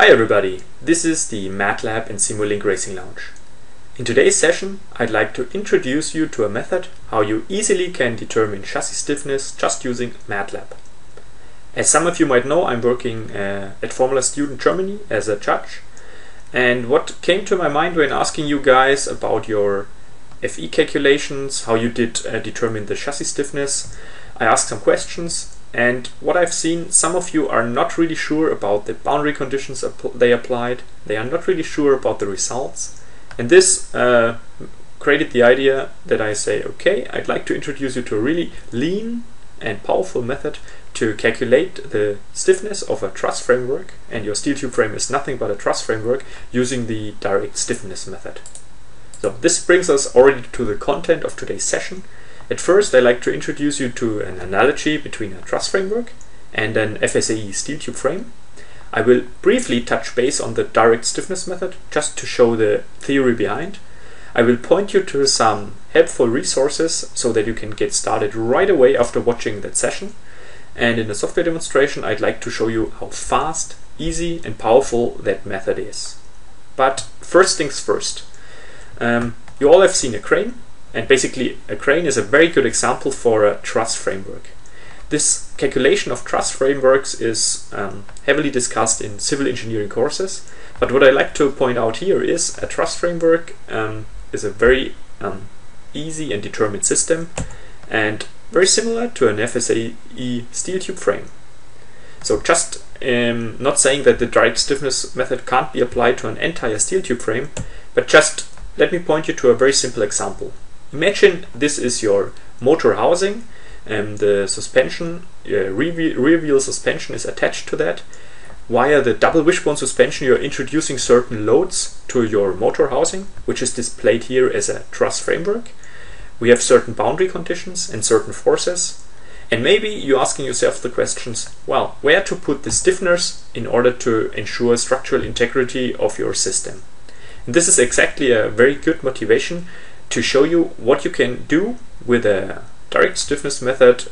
Hi everybody, this is the MATLAB and Simulink Racing Lounge. In today's session, I'd like to introduce you to a method how you easily can determine chassis stiffness just using MATLAB. As some of you might know, I'm working at Formula Student Germany as a judge, and what came to my mind when asking you guys about your FE calculations, how you did determine the chassis stiffness, I asked some questions. And what I've seen, some of you are not really sure about the boundary conditions they applied. They are not really sure about the results. And this created the idea that I say, okay, I'd like to introduce you to a really lean and powerful method to calculate the stiffness of a truss framework. And your steel tube frame is nothing but a truss framework using the direct stiffness method. So this brings us already to the content of today's session. At first, I'd like to introduce you to an analogy between a truss framework and an FSAE steel tube frame. I will briefly touch base on the direct stiffness method, just to show the theory behind. I will point you to some helpful resources so that you can get started right away after watching that session. And in a software demonstration, I'd like to show you how fast, easy and powerful that method is. But first things first. You all have seen a crane. And basically, a crane is a very good example for a truss framework. This calculation of truss frameworks is heavily discussed in civil engineering courses. But what I like to point out here is a truss framework is a very easy and determined system and very similar to an FSAE steel tube frame. So just not saying that the direct stiffness method can't be applied to an entire steel tube frame, but just let me point you to a very simple example. Imagine this is your motor housing and the suspension, rear wheel suspension is attached to that. Via the double wishbone suspension you're introducing certain loads to your motor housing, which is displayed here as a truss framework. We have certain boundary conditions and certain forces. And maybe you're asking yourself the questions, well, where to put the stiffeners in order to ensure structural integrity of your system. And this is exactly a very good motivation to show you what you can do with a direct stiffness method,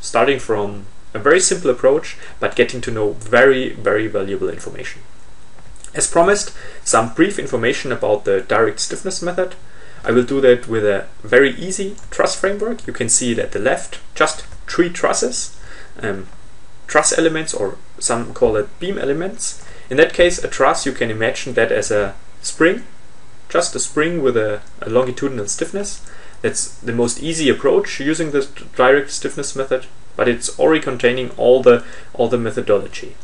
starting from a very simple approach, but getting to know very, very valuable information. As promised, some brief information about the direct stiffness method. I will do that with a very easy truss framework. You can see it at the left, just three trusses, truss elements, or some call it beam elements. In that case, a truss, you can imagine that as a spring, just a spring with a longitudinal stiffness. That's the most easy approach using the direct stiffness method, but it's already containing all the methodology.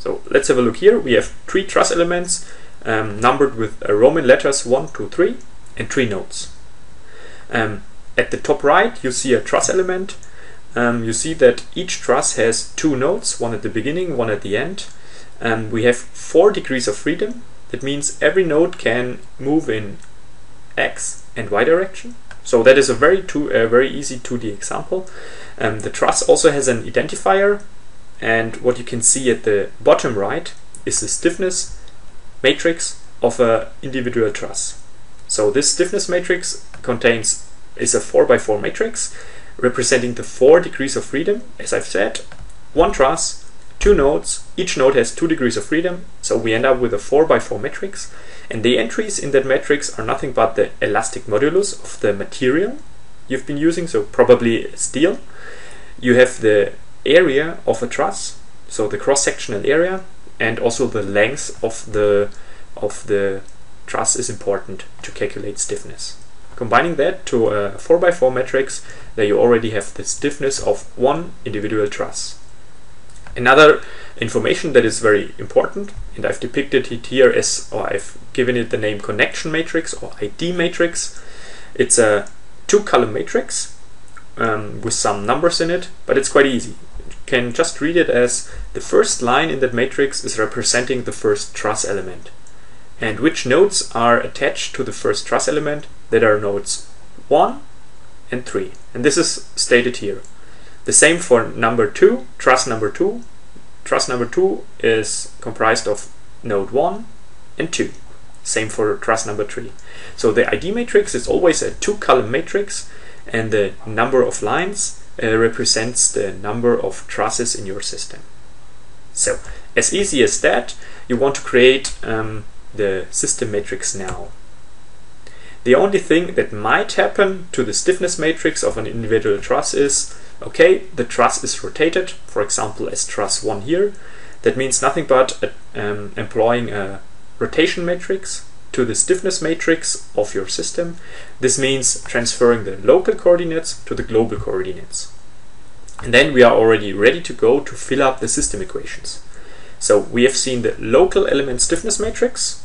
So let's have a look here. We have three truss elements numbered with Roman letters 1, 2, 3 and three nodes. At the top right you see a truss element. You see that each truss has two nodes, one at the beginning, one at the end. We have 4 degrees of freedom. That means every node can move in x and y direction. So that is a very easy 2D example. The truss also has an identifier, and what you can see at the bottom right is the stiffness matrix of an individual truss. So this stiffness matrix is a 4x4 matrix representing the 4 degrees of freedom. As I've said, one truss, two nodes, each node has 2 degrees of freedom, so we end up with a 4x4 matrix. And the entries in that matrix are nothing but the elastic modulus of the material you've been using, so probably steel. You have the area of a truss, so the cross-sectional area, and also the length of the truss is important to calculate stiffness. Combining that to a 4x4 matrix, there you already have the stiffness of one individual truss. Another information that is very important, and I've depicted it here as, or I've given it the name connection matrix or ID matrix. It's a 2-column matrix with some numbers in it, but it's quite easy. You can just read it as the first line in that matrix is representing the first truss element. And which nodes are attached to the first truss element? That are nodes 1 and 3. And this is stated here. The same for number 2, truss number 2. Truss number 2 is comprised of node 1 and 2. Same for truss number 3. So the ID matrix is always a 2-column matrix, and the number of lines represents the number of trusses in your system. So As easy as that, you want to create the system matrix now. The only thing that might happen to the stiffness matrix of an individual truss is, okay, the truss is rotated, for example as truss 1 here. That means nothing but employing a rotation matrix to the stiffness matrix of your system. This means transferring the local coordinates to the global coordinates. And then we are already ready to go to fill up the system equations. So we have seen the local element stiffness matrix,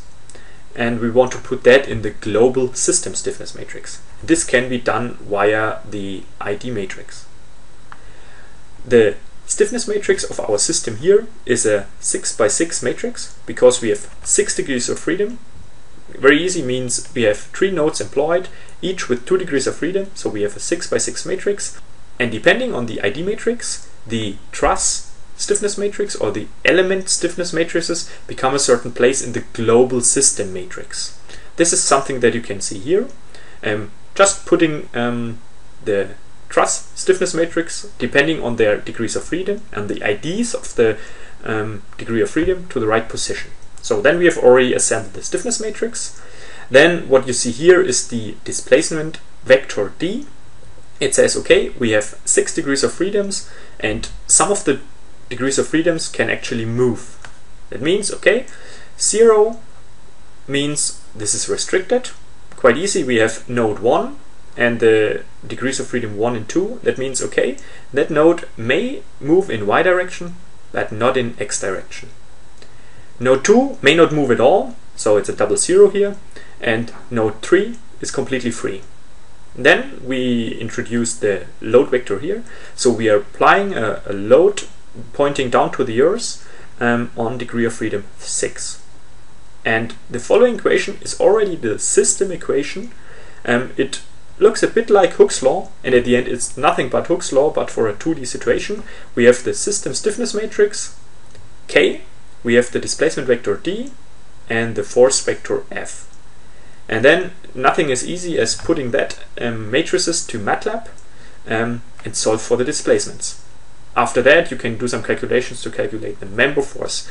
and we want to put that in the global system stiffness matrix. This can be done via the ID matrix. The stiffness matrix of our system here is a 6×6 matrix because we have 6 degrees of freedom. Very easy means we have 3 nodes employed, each with 2 degrees of freedom, so we have a 6×6 matrix. And depending on the ID matrix, the truss stiffness matrix or the element stiffness matrices become a certain place in the global system matrix. This is something that you can see here. Just putting the truss stiffness matrix, depending on their degrees of freedom and the IDs of the degree of freedom, to the right position. So then we have already assembled the stiffness matrix. Then what you see here is the displacement vector D. It says, okay, we have 6 degrees of freedoms, and some of the degrees of freedoms can actually move. That means, okay, 0 means this is restricted. Quite easy, we have node 1 and the degrees of freedom 1 and 2. That means, okay, that node may move in y direction, but not in x direction. Node 2 may not move at all, so it's a double 0 here, and node 3 is completely free. Then we introduce the load vector here, so we are applying a load pointing down to the earth on degree of freedom 6. And the following equation is already the system equation. It looks a bit like Hooke's law, and at the end it's nothing but Hooke's law, but for a 2D situation. We have the system stiffness matrix K, we have the displacement vector D, and the force vector F. And then nothing is easy as putting that matrices to MATLAB and solve for the displacements. After that, you can do some calculations to calculate the member force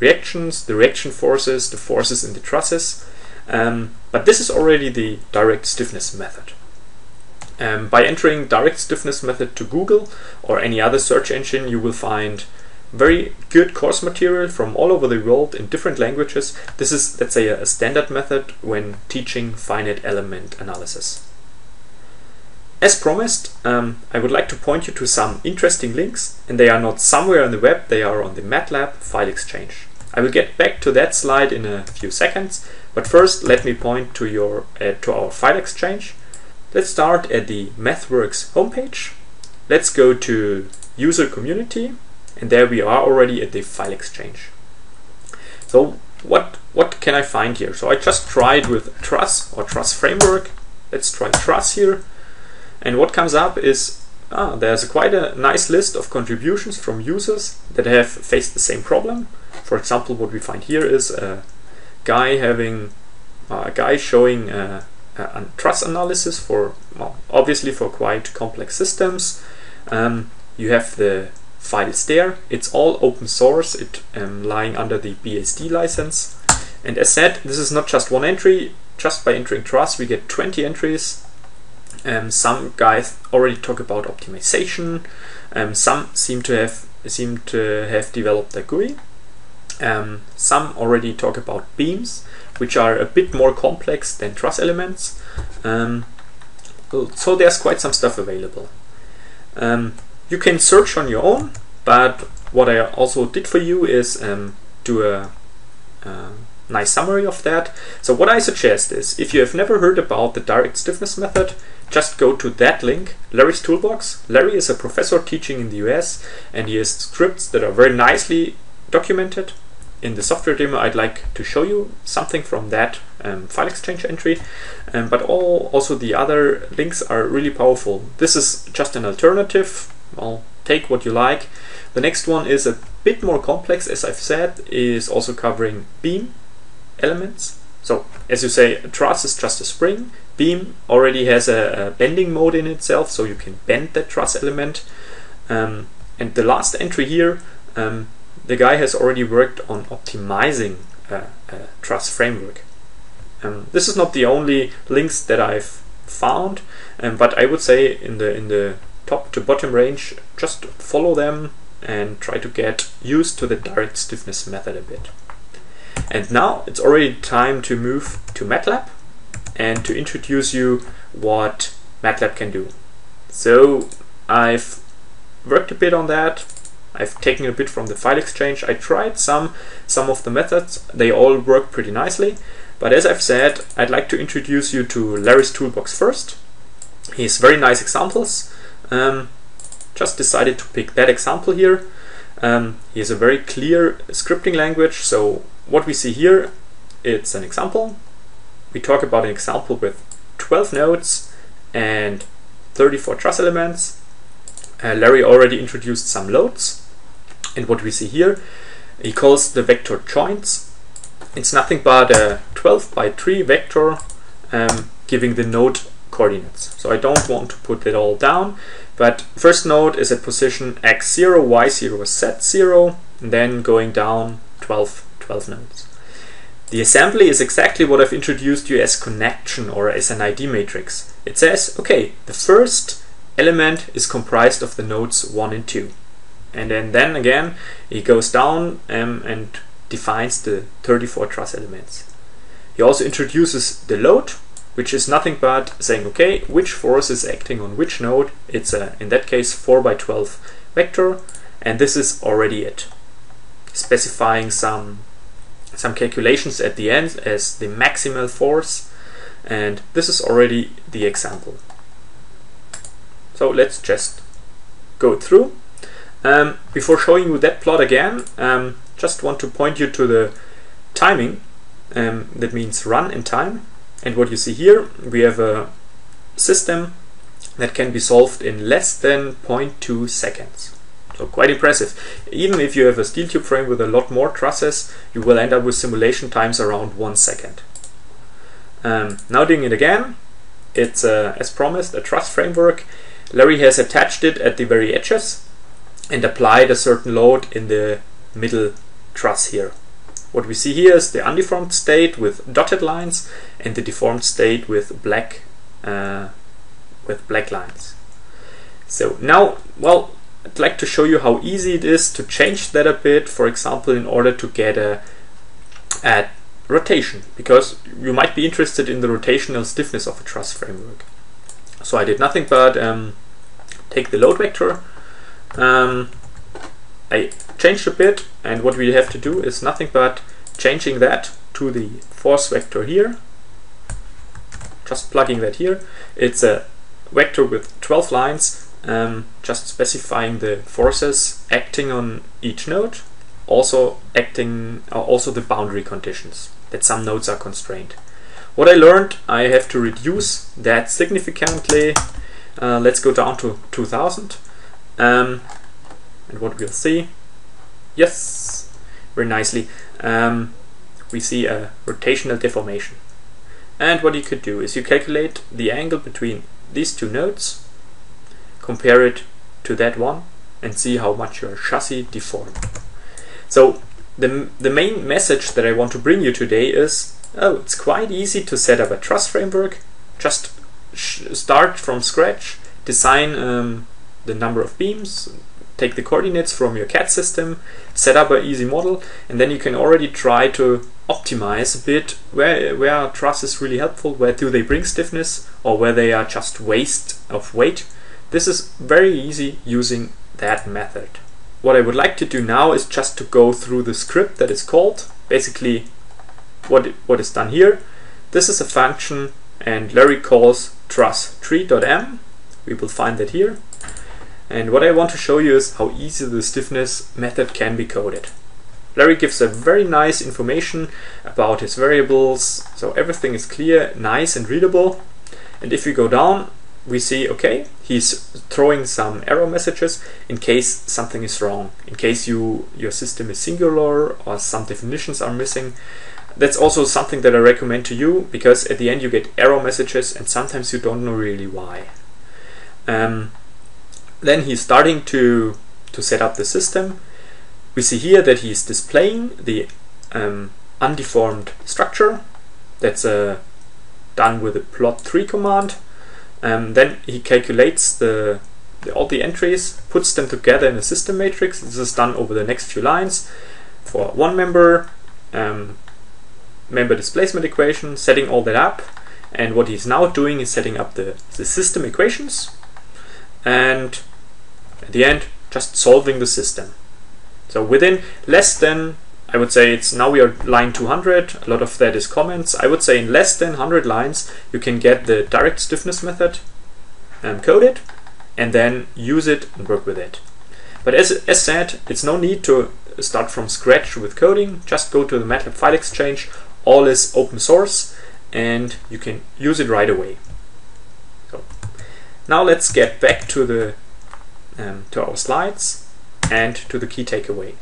reactions, the reaction forces, the forces in the trusses. But this is already the direct stiffness method. By entering direct stiffness method to Google or any other search engine, you will find very good course material from all over the world in different languages. This is, let's say, a standard method when teaching finite element analysis. As promised, I would like to point you to some interesting links, and they are not somewhere on the web, they are on the MATLAB File Exchange. I will get back to that slide in a few seconds, but first let me point to our File Exchange. Let's start at the MathWorks homepage. Let's go to User Community. And there we are already at the File Exchange. So what can I find here? So I just tried with truss or truss framework. Let's try truss here. And what comes up is there's quite a nice list of contributions from users that have faced the same problem. For example, what we find here is a guy having showing a truss analysis for, well, obviously for quite complex systems. You have the files there. It's all open source. It lying under the BSD license. And as said, this is not just one entry. Just by entering truss, we get 20 entries. Some guys already talk about optimization. Some seem to have developed a GUI. Some already talk about beams, which are a bit more complex than truss elements. So there's quite some stuff available. You can search on your own, but what I also did for you is do a nice summary of that. So what I suggest is, if you have never heard about the direct stiffness method, just go to that link, Larry's Toolbox. Larry is a professor teaching in the US, and he has scripts that are very nicely documented. In the software demo, I'd like to show you something from that File Exchange entry, but also the other links are really powerful. This is just an alternative. Well, take what you like. The next one is a bit more complex, as I've said, is also covering beam elements. So, as you say, a truss is just a spring. Beam already has a bending mode in itself, so you can bend that truss element. And the last entry here the guy has already worked on optimizing a truss framework. This is not the only links that I've found, but I would say in the top to bottom range, just follow them and try to get used to the direct stiffness method a bit. And now it's already time to move to MATLAB and to introduce you what MATLAB can do. So I've worked a bit on that. I've taken a bit from the file exchange. I tried some of the methods. They all work pretty nicely. But as I've said, I'd like to introduce you to Larry's toolbox first. He has very nice examples. Just decided to pick that example here. He has a very clear scripting language. So what we see here, it's an example. We talk about an example with 12 nodes and 34 truss elements. Larry already introduced some loads. And what we see here, he calls the vector joins. It's nothing but a 12 by 3 vector giving the node coordinates. So I don't want to put it all down, but first node is at position x0, y0, z0, and then going down 12 nodes. The assembly is exactly what I've introduced you as connection or as an ID matrix. It says, okay, the first element is comprised of the nodes 1 and 2. And then again, it goes down and defines the 34 truss elements. He also introduces the load, which is nothing but saying, okay, which force is acting on which node. It's a, in that case, 4 by 12 vector, and this is already it. Specifying some calculations at the end as the maximal force, and this is already the example. So let's just go through. Before showing you that plot again, just want to point you to the timing, that means run in time. And what you see here, we have a system that can be solved in less than 0.2 seconds. So quite impressive. Even if you have a steel tube frame with a lot more trusses, you will end up with simulation times around 1 second. Now doing it again, it's as promised, a truss framework. Larry has attached it at the very edges and applied a certain load in the middle truss here. What we see here is the undeformed state with dotted lines and the deformed state with black lines. So now, well, I'd like to show you how easy it is to change that a bit, for example, in order to get a rotation, because you might be interested in the rotational stiffness of a truss framework. So I did nothing but take the load vector, I changed a bit, and what we have to do is nothing but changing that to the force vector here, just plugging that here. It's a vector with 12 lines, just specifying the forces acting on each node, also the boundary conditions, that some nodes are constrained. What I learned, I have to reduce that significantly. Let's go down to 2000. And what we'll see, yes, very nicely, we see a rotational deformation. And what you could do is you calculate the angle between these two nodes, compare it to that one, and see how much your chassis deformed. So the main message that I want to bring you today is, oh, it's quite easy to set up a truss framework. Just start from scratch, design the number of beams, take the coordinates from your CAD system, set up an easy model, and then you can already try to optimize a bit where are trusses really helpful, where do they bring stiffness, or where they are just waste of weight. This is very easy using that method. What I would like to do now is just to go through the script that is called, basically what is done here. This is a function, and Larry calls truss3.m. We will find that here. And what I want to show you is how easy the stiffness method can be coded. Larry gives a very nice information about his variables, so everything is clear, nice and readable. And if we go down, we see, okay, he's throwing some error messages in case something is wrong, in case your system is singular or some definitions are missing. That's also something that I recommend to you, because at the end you get error messages and sometimes you don't know really why. Then he's starting to set up the system. We see here that he is displaying the undeformed structure. That's done with the plot3 command. Then he calculates all the entries, puts them together in a system matrix. This is done over the next few lines for one member, member displacement equation, setting all that up. And what he's now doing is setting up the system equations, and at the end just solving the system. So within less than, I would say, it's now we are line 200, a lot of that is comments. I would say in less than 100 lines you can get the direct stiffness method coded and then use it and work with it. But as said, it's no need to start from scratch with coding. Just go to the MATLAB File Exchange, all is open source, and you can use it right away. So now let's get back to the to our slides and to the key takeaway.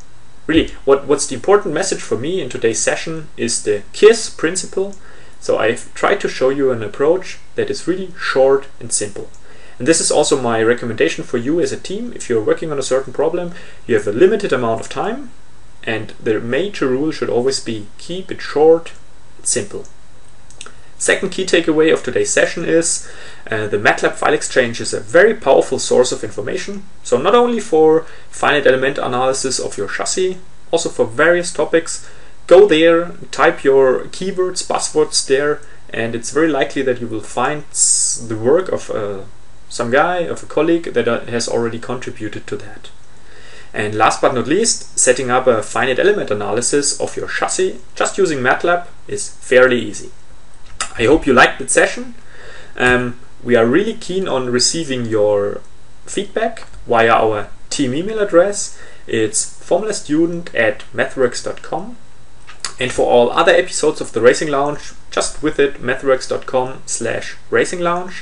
Really, what's the important message for me in today's session is the KISS principle. So I've tried to show you an approach that is really short and simple. And this is also my recommendation for you as a team. If you're working on a certain problem, you have a limited amount of time, and the major rule should always be keep it short and simple. Second key takeaway of today's session is the MATLAB File Exchange is a very powerful source of information. So not only for finite element analysis of your chassis, also for various topics. Go there, type your keywords, buzzwords there, and it's very likely that you will find the work of some guy, of a colleague that has already contributed to that. And last but not least, setting up a finite element analysis of your chassis just using MATLAB is fairly easy. I hope you liked the session. We are really keen on receiving your feedback via our team email address. It's formulastudent@mathworks.com. And for all other episodes of the Racing Lounge, just visit mathworks.com/racinglounge.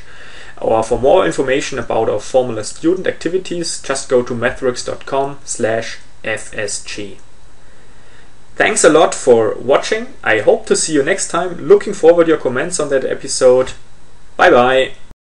Or for more information about our Formula Student activities, just go to mathworks.com/FSG. Thanks a lot for watching. I hope to see you next time. Looking forward to your comments on that episode. Bye bye.